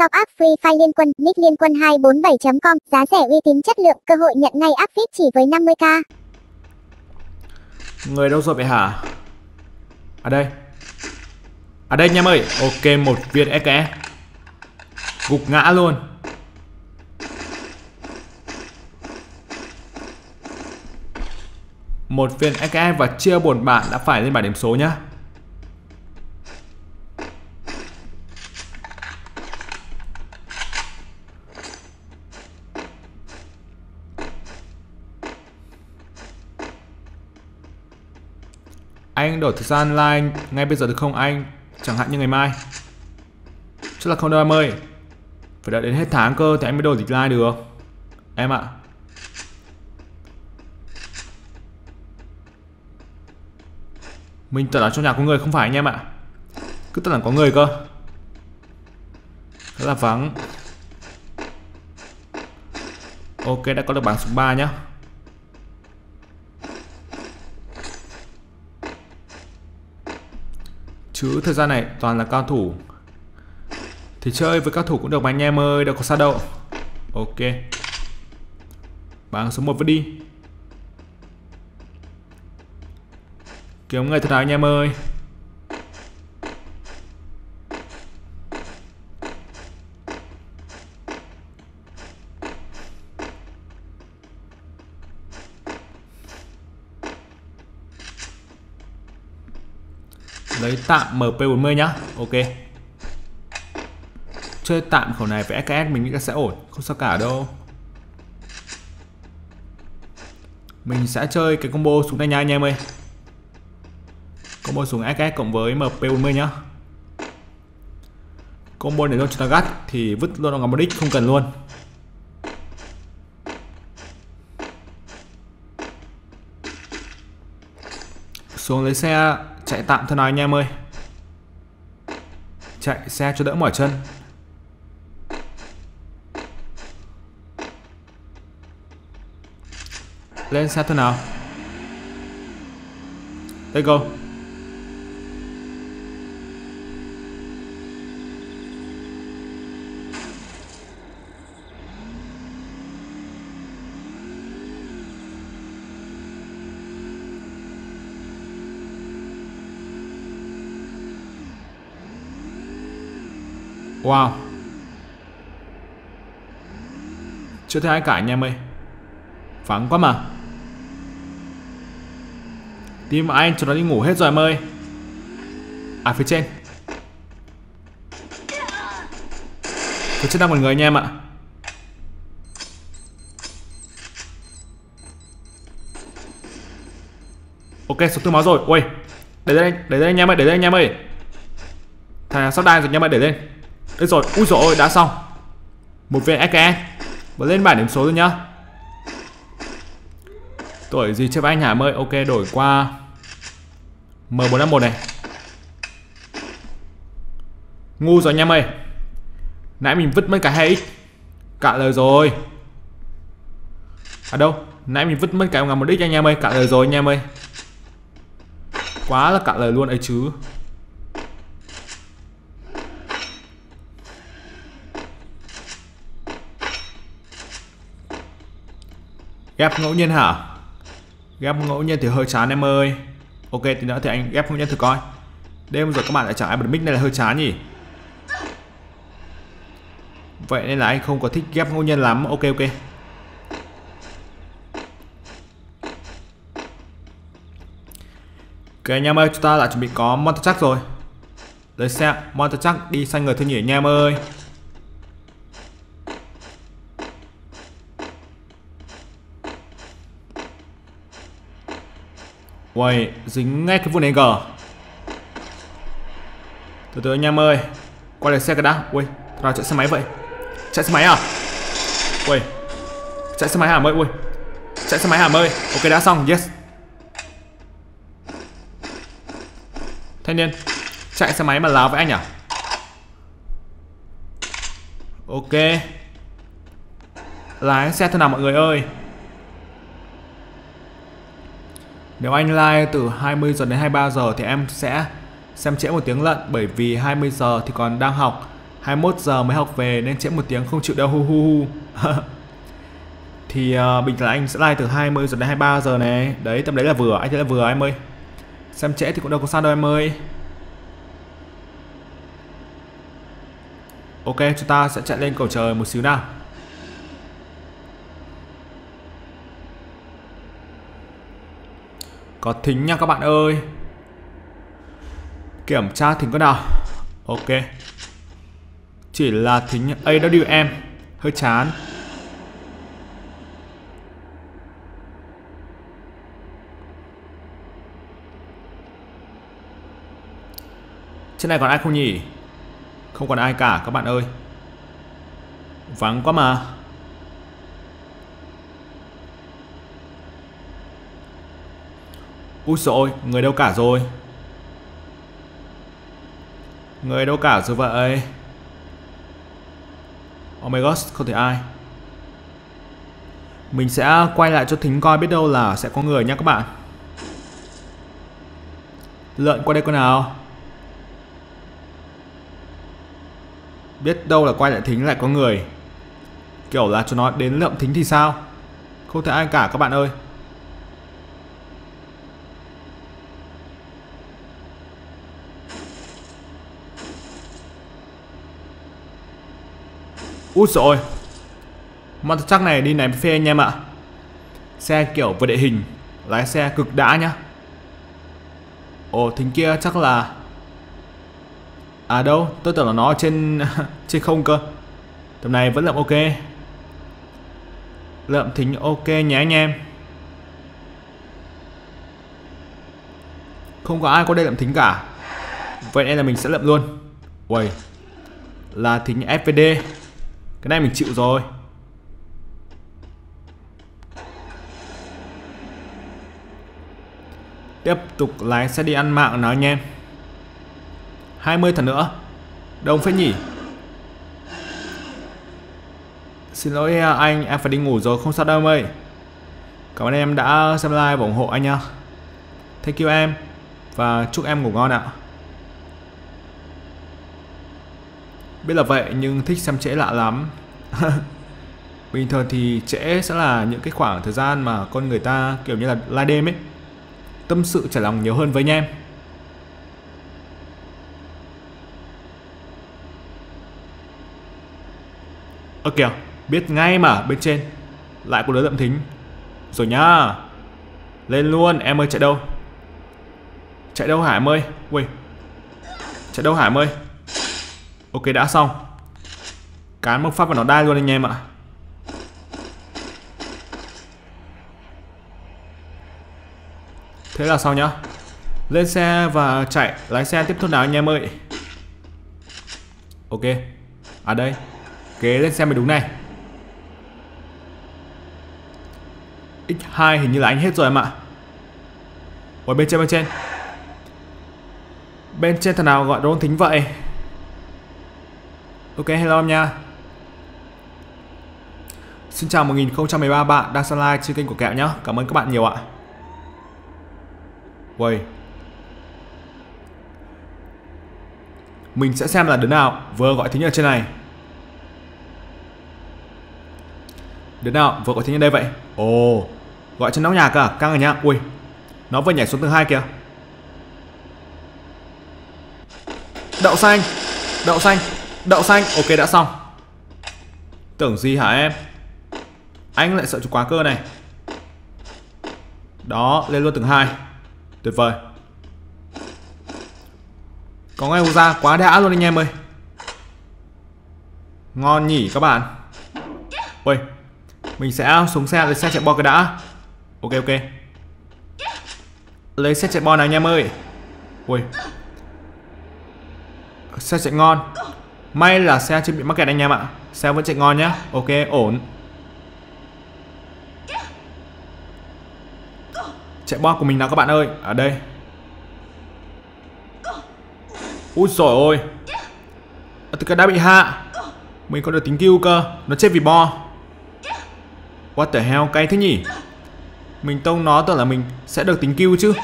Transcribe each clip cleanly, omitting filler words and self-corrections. Shop app Free Fire Liên Quân, nick Liên Quân 247.com, giá rẻ uy tín chất lượng, cơ hội nhận ngay app VIP chỉ với 50k. Người đâu rồi vậy hả? Ở đây. Ở đây anh em ơi. Ok, một viên SKS. Gục ngã luôn. Một viên SKS và chia buồn bạn đã phải lên bảng điểm số nhá. Anh đổi thời gian online ngay bây giờ được không anh? Chẳng hạn như ngày mai. Chắc là không đâu em ơi. Phải đợi đến hết tháng cơ thì anh mới đổi dịch online được em ạ. Mình tưởng là trong nhà có người, không phải anh em ạ. Cứ tưởng là có người cơ. Rất là vắng. Ok, đã có được bảng số 3 nhá. Chứ thời gian này toàn là cao thủ thì chơi với cao thủ cũng được mà anh em ơi, đâu có sao đâu. Ok, bảng số 1 vẫn đi. Kiếm người thật nào anh em ơi. Lấy tạm MP40 nhá. Ok, chơi tạm khẩu này với SKS mình nghĩ là sẽ ổn, không sao cả đâu. Mình sẽ chơi cái combo súng này nha anh em ơi. Combo súng SKS cộng với MP40 nhá. Combo này luôn chúng ta gắt thì vứt luôn vào ngắm đích, không cần luôn. Xuống lấy xe chạy tạm thôi nào anh em ơi. Chạy xe cho đỡ mỏi chân. Lên xe thôi nào. Let's go. Wow, chưa thấy ai cả anh em ơi. Vắng quá mà. Team anh cho nó đi ngủ hết rồi em ơi. À, phía trên. Phía trên đang một người anh em ạ. Ok, số tư máu rồi. Ui, để lên anh em ơi, để lên anh em ơi. Thằng sắp đai rồi anh em ơi, để lên. Đấy rồi, úi dồi ôi, đã xong. Một viên SKS và lên bảng điểm số rồi nhá. Tuổi gì chơi với anh hả em ơi. Ok, đổi qua M451 này. Ngu rồi anh em ơi. Nãy mình vứt mất cả 2x. Cạn lời rồi. À đâu, nãy mình vứt mất cái 1x anh em ơi. Cạn lời rồi anh em ơi. Quá là cạn lời luôn ấy chứ. Ghép ngẫu nhiên hả? Ghép ngẫu nhiên thì hơi chán em ơi. Ok, thì nữa thì anh ghép ngẫu nhiên thử coi. Đêm rồi các bạn lại chẳng ai bật mic, này là hơi chán nhỉ. Vậy nên là anh không có thích ghép ngẫu nhiên lắm. Ok, ok. Ok anh em ơi, chúng ta đã chuẩn bị có Monster Truck rồi. Lấy xe Monster Truck đi xanh người thôi nhỉ anh em ơi. Uầy, dính ngay cái vụ này cờ. Từ từ anh em ơi. Qua lại xe cái đã. Ui, tao chạy xe máy vậy. Chạy xe máy à? Ui, chạy xe máy hả ơi. Ui, chạy xe máy hả ơi. Ok, đã xong, yes. Thanh niên chạy xe máy mà láo với anh à? Ok, lái xe thôi nào mọi người ơi. Nếu anh live từ 20 giờ đến 23 giờ thì em sẽ xem trễ một tiếng lận, bởi vì 20 giờ thì còn đang học, 21 giờ mới học về nên trễ một tiếng không chịu đâu, hu hu hu. Thì bình thường anh sẽ live từ 20 giờ đến 23 giờ này. Đấy, tầm đấy là vừa, anh thấy là vừa em ơi. Xem trễ thì cũng đâu có sao đâu em ơi. Ok, chúng ta sẽ chạy lên cầu trời một xíu nào. Có thính nha các bạn ơi. Kiểm tra thính có nào. Ok. Chỉ là thính AWM. Hơi chán. Trên này còn ai không nhỉ? Không còn ai cả các bạn ơi. Vắng quá mà. Úi dồi ôi, người đâu cả rồi. Người đâu cả rồi vậy. Oh my god, không thể ai. Mình sẽ quay lại cho thính coi, biết đâu là sẽ có người nha các bạn. Lượn qua đây con nào. Biết đâu là quay lại thính lại có người. Kiểu là cho nó đến lượm thính thì sao. Không thể ai cả các bạn ơi. Úi dồi ôi. Mặt chắc này đi ném phê anh em ạ. Xe kiểu vượt địa hình. Lái xe cực đã nhá. Ồ thính kia chắc là. À đâu, tôi tưởng là nó ở trên trên không cơ. Tầm này vẫn lượm ok. Lượm thính ok nhé anh em. Không có ai có đây lượm thính cả. Vậy nên là mình sẽ lượm luôn. Uầy. Là thính FPD. Cái này mình chịu rồi. Tiếp tục lái xe đi ăn mạng nào anh em. 20 thằng nữa. Đông phết nhỉ. Xin lỗi anh, em phải đi ngủ rồi. Không sao đâu em ơi. Cảm ơn em đã xem like và ủng hộ anh nha. Thank you em. Và chúc em ngủ ngon ạ. Biết là vậy nhưng thích xem trễ lạ lắm. Bình thường thì trễ sẽ là những cái khoảng thời gian mà con người ta kiểu như là live đêm ấy, tâm sự trải lòng nhiều hơn với anh em. Ơ kìa, biết ngay mà, bên trên lại có đứa lượm thính rồi nhá. Lên luôn em ơi. Chạy đâu, chạy đâu hả em ơi. Ui, chạy đâu hả em ơi. Ok, đã xong. Cán một phát vào nó đai luôn anh em ạ. Thế là xong nhá. Lên xe và chạy. Lái xe tiếp thôi nào anh em ơi. Ok. À đây, kế lên xe mới đúng này. X2 hình như là anh hết rồi em ạ. Ôi bên trên, bên trên. Bên trên thằng nào gọi đôn thính vậy. Ok, hello em nha. Xin chào 1013 bạn đang xem live trên kênh của Kẹo nhá. Cảm ơn các bạn nhiều ạ. Uầy. Mình sẽ xem là đứa nào vừa gọi thính ở trên này. Đứa nào vừa gọi thính ở đây vậy. Ồ, gọi trên nóc nhà cả, căng rồi nhá. Ui, nó vừa nhảy xuống tầng 2 kìa. Đậu xanh, đậu xanh, đậu xanh. Ok, đã xong. Tưởng gì hả em. Anh lại sợ chú quá cơ này. Đó, lên luôn tầng 2. Tuyệt vời. Có ngay hù ra, quá đã luôn anh em ơi. Ngon nhỉ các bạn. Ui, mình sẽ xuống xe, lấy xe chạy bo cái đã. Ok, ok. Lấy xe chạy bo này anh em ơi. Ui, xe chạy ngon. May là xe chưa bị mắc kẹt anh em ạ. Xe vẫn chạy ngon nhá. Ok, ổn. Chạy bo của mình nào các bạn ơi. Ở đây. Úi dồi ôi. Từ cái đã bị hạ. Mình còn được tính cứu cơ. Nó chết vì bo. What the hell, cay thế nhỉ. Mình tông nó tưởng là mình sẽ được tính cứu chứ.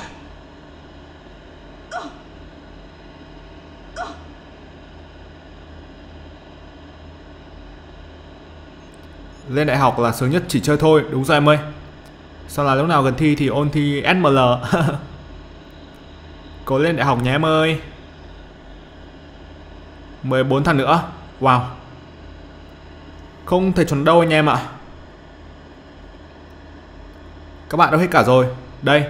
lên đại học là sướng nhất chỉ chơi thôi. Đúng rồi em ơi. Sao là lúc nào gần thi thì ôn thi SML. Cố lên đại học nhé em ơi. 14 thằng nữa. Wow. Không thể chuẩn đâu anh em ạ. Các bạn đâu hết cả rồi. Đây,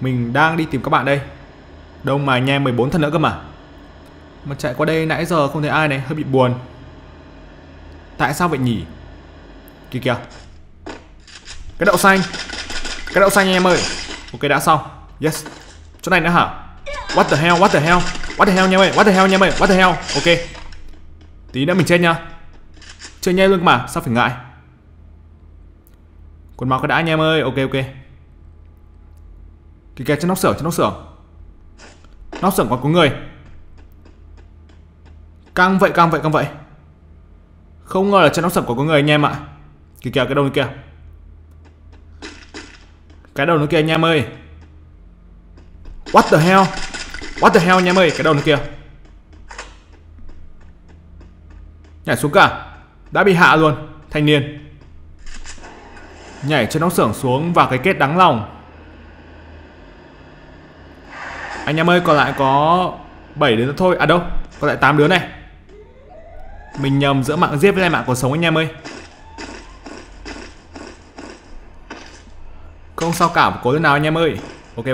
mình đang đi tìm các bạn đây. Đâu mà anh em, 14 thằng nữa cơ mà chạy qua đây nãy giờ không thấy ai này, hơi bị buồn. Tại sao vậy nhỉ? Kìa kìa. Cái đậu xanh. Cái đậu xanh anh em ơi. Ok đã xong. Yes. Chỗ này nữa hả? What the hell, what the hell. What the hell anh em ơi, what the hell anh em ơi, what the hell. Ok. Tí nữa mình chết nha. Chơi nhanh luôn mà, sao phải ngại. Quần máu cái đã anh em ơi, ok. Kìa kìa, trên nóc xưởng, nóc xưởng còn có người. Căng vậy, căng vậy. Không ngờ là trên nóc xưởng còn có người anh em ạ. Kìa kìa, cái đầu nó kìa. Cái đầu nó kìa anh em ơi. What the hell. What the hell anh em ơi, cái đầu nó kìa. Nhảy xuống cả. Đã bị hạ luôn, thanh niên. Nhảy trên nóc xưởng xuống vào cái kết đáng lòng. Anh em ơi, còn lại có 7 đứa nữa thôi. À đâu, còn lại 8 đứa này. Mình nhầm giữa mạng giết với mạng còn sống anh em ơi. Không sao cả, cố lên nào anh em ơi. Ok.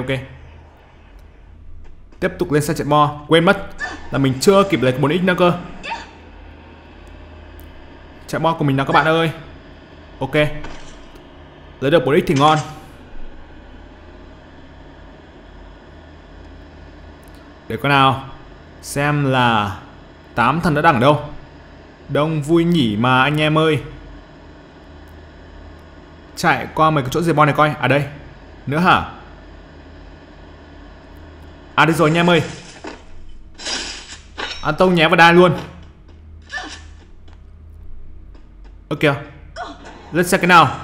Tiếp tục lên xe chạy mo. Quên mất là mình chưa kịp lấy 4x nữa cơ. Chạy mo của mình nào các bạn ơi. Ok. Lấy được 4x thì ngon. Để coi nào. Xem là 8 thằng đã đẳng ở đâu. Đông vui nhỉ mà anh em ơi. Chạy qua mấy cái chỗ diệt bom này coi. À đây. Nữa hả? À đây rồi anh em ơi. Ăn tông nhé vào đai luôn. Ơ kìa. Lên xe cái nào.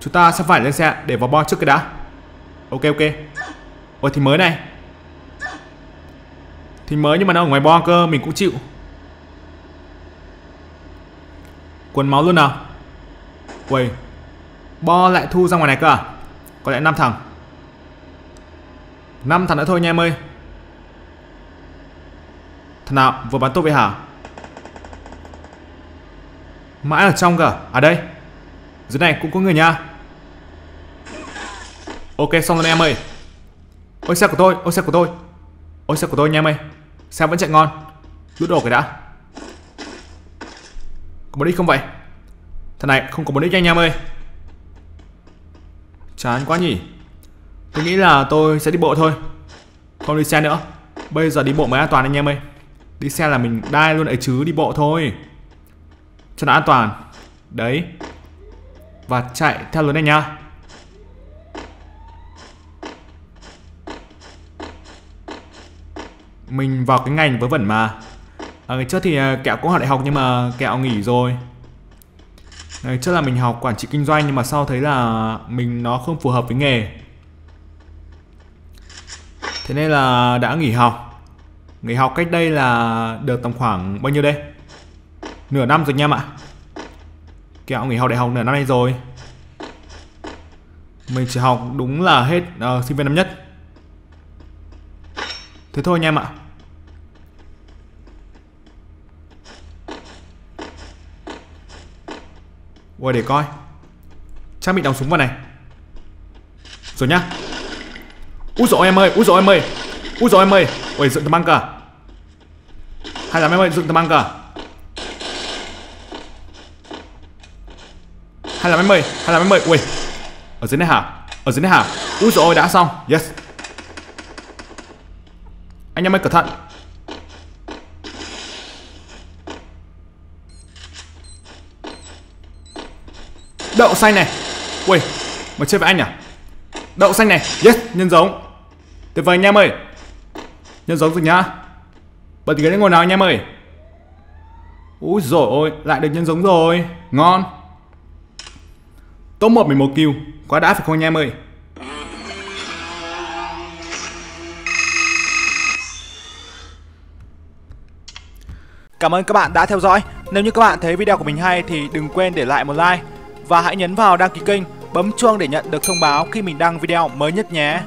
Chúng ta sẽ phải lên xe để vào bom trước cái đã. Ok. Ôi thì mới này. Thì mới nhưng mà nó ở ngoài bo cơ, mình cũng chịu. Quần máu luôn nào. Uầy. Bo lại thu ra ngoài này cơ à? Có lẽ 5 thằng. 5 thằng nữa thôi anh em ơi. Thằng nào vừa bắn tôi vậy hả? Mãi ở trong cơ. À đây. Dưới này cũng có người nha. Ok xong rồi em ơi. Ôi xe của tôi, anh em ơi. Xe vẫn chạy ngon. Rút đồ cái đã. Có 4x không vậy? Thằng này không có 4x nha anh em ơi. Chán quá nhỉ. Tôi nghĩ là tôi sẽ đi bộ thôi. Không đi xe nữa. Bây giờ đi bộ mới an toàn anh em ơi. Đi xe là mình đai luôn ấy chứ, đi bộ thôi cho nó an toàn. Đấy. Và chạy theo lối này nha. Mình vào cái ngành vớ vẩn mà. Ngày trước thì Kẹo cũng học đại học nhưng mà Kẹo nghỉ rồi. Ngày trước là mình học quản trị kinh doanh nhưng mà sau thấy là nó không phù hợp với nghề. Thế nên là đã nghỉ học. Nghỉ học cách đây là được tầm khoảng bao nhiêu đây? Nửa năm rồi anh em ạ. Kẹo nghỉ học đại học nửa năm nay rồi. Mình chỉ học đúng là hết sinh viên năm nhất. Thế thôi anh em ạ. Ôi để coi. Chắc mình đóng súng vào này. Rồi nhá. Úi dồi em ơi, Ôi dựng tầm băng cả. Hay lắm em ơi, dựng tầm băng cả. Hay lắm em ơi, Ui. Ở dưới này hả? Úi dồi ôi đã xong. Yes. Anh em ơi cẩn thận. Đậu xanh này. Ui, mà chơi với anh à? Đậu xanh này. Yes, nhân giống. Tuyệt vời anh em ơi. Nhân giống rồi nhá. Bật ghế lên ngồi nào anh em ơi. Úi dồi ôi, lại được nhân giống rồi. Ngon. Top 1 11 kill. Quá đã phải không anh em ơi? Cảm ơn các bạn đã theo dõi. Nếu như các bạn thấy video của mình hay thì đừng quên để lại một like và hãy nhấn vào đăng ký kênh, bấm chuông để nhận được thông báo khi mình đăng video mới nhất nhé.